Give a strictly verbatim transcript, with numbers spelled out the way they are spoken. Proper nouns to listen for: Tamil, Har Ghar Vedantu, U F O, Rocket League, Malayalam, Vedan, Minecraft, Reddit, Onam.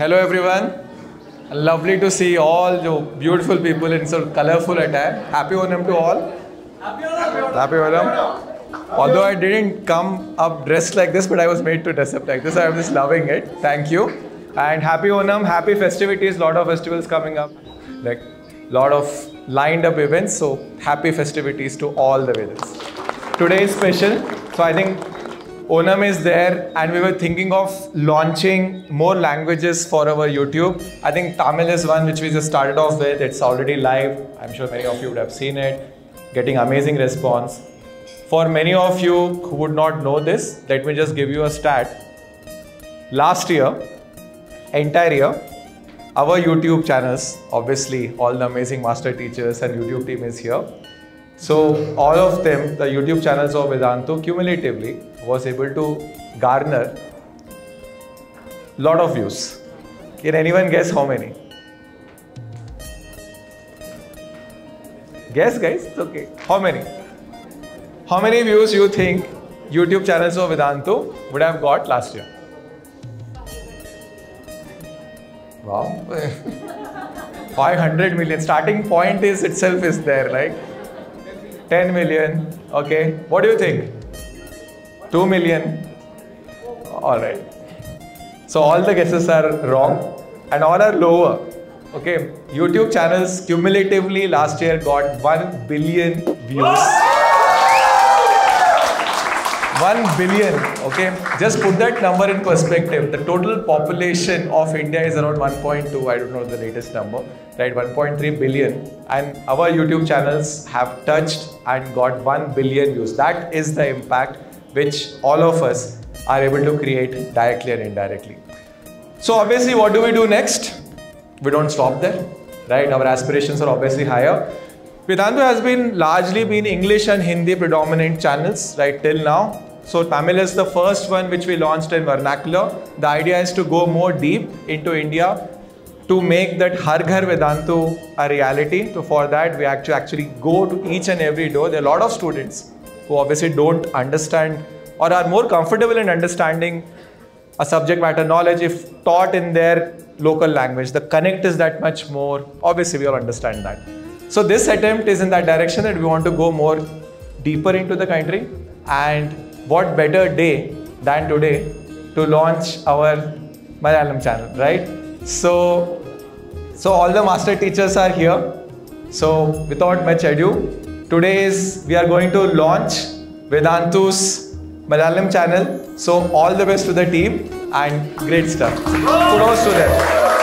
Hello everyone. Lovely to see all the beautiful people in so colorful attire. Happy Onam to all. Happy Onam. Happy Onam. Although I didn't come up dressed like this, but I was made to dress up like this. I am just loving it. Thank you. And happy Onam. Happy festivities. Lot of festivals coming up. Like lot of lined up events. So happy festivities to all the Vedans. Today is special. So I think Onam is there, and we were thinking of launching more languages for our YouTube. I think Tamil is one which we just started off with. It's already live. I'm sure many of you would have seen it. Getting amazing response. For many of you who would not know this, let me just give you a stat. Last year, entire year, our YouTube channels, obviously all the amazing master teachers and YouTube team is here. So all of them, the YouTube channels of Vedantu cumulatively was able to garner lot of views. Can anyone guess how many? Guess guys, it's okay. How many? How many views you think YouTube channels of Vedantu would have got last year? Wow. five hundred million. Starting point is itself is there, like. ten million, okay. What do you think? two million? Alright. So all the guesses are wrong and all are lower. Okay, YouTube channels cumulatively last year got one billion views. one billion, okay. Just put that number in perspective. The total population of India is around one point two, I don't know the latest number, right, one point three billion. And our YouTube channels have touched and got one billion views. That is the impact which all of us are able to create directly and indirectly. So obviously, what do we do next? We don't stop there, right? Our aspirations are obviously higher. Vedantu has been largely been English and Hindi predominant channels, right, till now. So Tamil is the first one which we launched in vernacular. The idea is to go more deep into India to make that Har Ghar Vedantu a reality. So for that, we actually actually go to each and every door. There are a lot of students who obviously don't understand or are more comfortable in understanding a subject matter knowledge if taught in their local language. The connect is that much more. Obviously, we all understand that. So this attempt is in that direction that we want to go more deeper into the country, and what better day than today to launch our Malayalam channel, right? So, so all the master teachers are here. So without much ado, today is we are going to launch Vedantu's Malayalam channel. So all the best to the team and great stuff. Kudos to them.